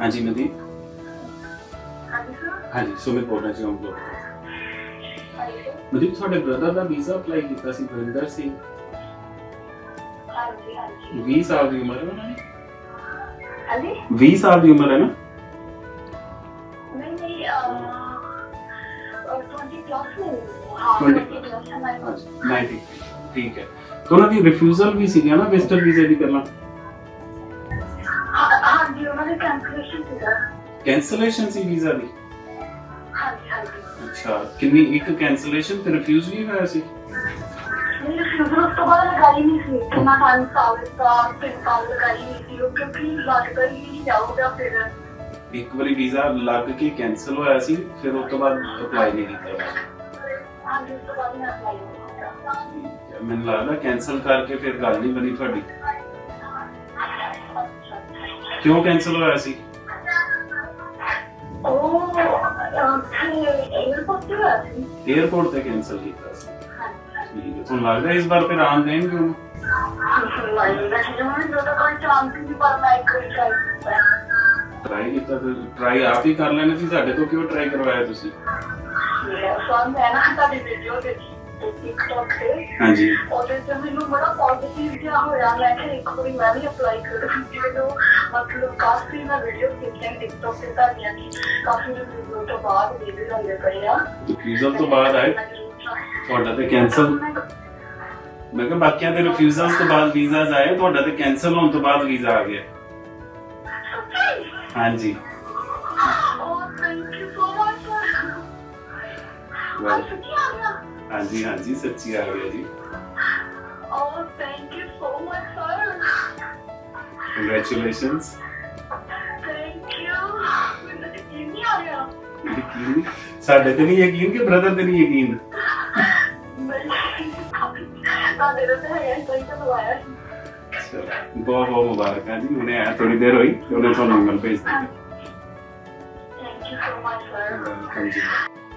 हाँ जी नदीप। हाँ जी सर। हाँ जी सुमित बोल रहा है जी हम लोग। नदीप थोड़े ब्रदर का वीजा अप्लाई किया सी बरिंदर सिंह। हाँ जी हाँ जी। 20 साल की उम्र है ना? हाँ जी। 20 साल की उम्र है ना? नहीं और 20 प्लस में। हाँ 20 प्लस हमारे पास। 90 ठीक है। तो ना दी रिफ्यूजल भी सी गया ना वेस्टर्न वीजा भी करना। हाँ जी उन्होंने कैंसलेशन किया। कैंसलेशन सी वीजा भी। हाँ जी हाँ जी। अच्छा कितनी एक कैंसलेशन फिर रिफ्यूज भी हुआ ऐसी? नहीं रिफ्यूजल उसके बाद लगाई नहीं थी कितना टाइम साल का 3 साल लगाई नहीं थी वो क्योंकि लग कर ही जाओगे फिर एक बारी वीजा लग के कैंसल हुआ ऐसी फिर उसके बाद अप्लाई नहीं किया। हाँ जी उसके बाद मैं अप्लाई नहीं किया। मैंने लगा कैंसल करके फिर गल नहीं बनी थोड़ी। क्यों कैंसिल हो रहा है सी? ओह एयरपोर्ट पे है। एयरपोर्ट पे कैंसिल किया सी। ठीक है तो लग रहा है इस बार फिर आन देंगे क्यों? ट्राई कितना ट्राई आप ही कर लेने सी साढ़े तो क्यों ट्राई करवाया तुसी? सर मैं ना साढ़े वीडियो देखी टिकटॉक पे। हाँ जी। और इसमें मैंने बड़ा पॉजिटिव क्या होया मैं कि एक बार मैं भी अप्लाई करूं जो मतलब काफी मैं वीडियो देखने टिकटॉक पे था या कि काफी वीडियो तो बाद वीडियो लगे पड़या रिफ्यूजल तो बाद आए थोड़ा तो कैंसिल मैं कह बाकियां दे रिफ्यूजल्स तो बाद वीजास आए थोड़ा तो कैंसिल होने तो बाद वीजा आ गया। हां जी। Oh thank you so much sir. हां जी सच्ची आ गया जी। Oh thank you so much sir. Congratulations. Thank you. मुझे यकीन नहीं आ रहा। यकीन? साढ़े तो नहीं यकीन कि ब्रदर तो नहीं यकीन। साढ़े तो है यार कोई तो बुलाया। चलो बहुत बहुत मुबारक है जी उन्हें आया थोड़ी देर हुई उन्हें तो नंबर भेज दिया। Thank you so much sir.